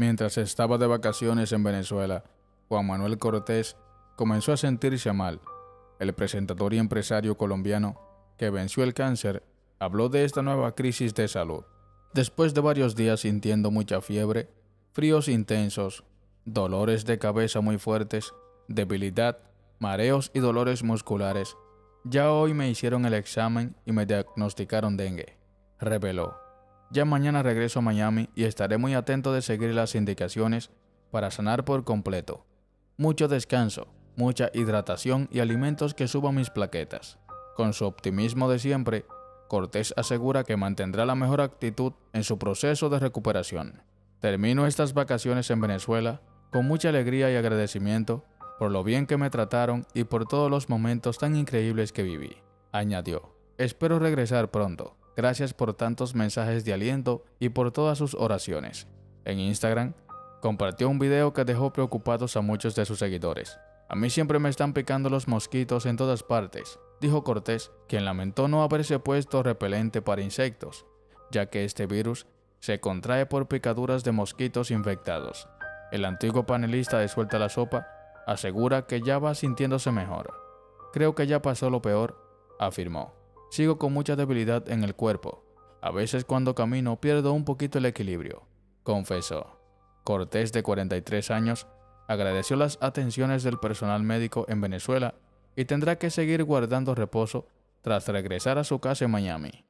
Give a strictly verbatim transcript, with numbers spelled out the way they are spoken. Mientras estaba de vacaciones en Venezuela, Juan Manuel Cortés comenzó a sentirse mal. El presentador y empresario colombiano que venció el cáncer habló de esta nueva crisis de salud. Después de varios días sintiendo mucha fiebre, fríos intensos, dolores de cabeza muy fuertes, debilidad, mareos y dolores musculares, ya hoy me hicieron el examen y me diagnosticaron dengue, reveló. Ya mañana regreso a Miami y estaré muy atento de seguir las indicaciones para sanar por completo. Mucho descanso, mucha hidratación y alimentos que suban mis plaquetas. Con su optimismo de siempre, Cortés asegura que mantendrá la mejor actitud en su proceso de recuperación. Termino estas vacaciones en Venezuela con mucha alegría y agradecimiento por lo bien que me trataron y por todos los momentos tan increíbles que viví, añadió. Espero regresar pronto. Gracias por tantos mensajes de aliento y por todas sus oraciones. En Instagram, compartió un video que dejó preocupados a muchos de sus seguidores. A mí siempre me están picando los mosquitos en todas partes, dijo Cortés, quien lamentó no haberse puesto repelente para insectos, ya que este virus se contrae por picaduras de mosquitos infectados. El antiguo panelista de Suelta la Sopa asegura que ya va sintiéndose mejor. Creo que ya pasó lo peor, afirmó. Sigo con mucha debilidad en el cuerpo. A veces cuando camino pierdo un poquito el equilibrio, confesó. Cortés, de cuarenta y tres años, agradeció las atenciones del personal médico en Venezuela y tendrá que seguir guardando reposo tras regresar a su casa en Miami.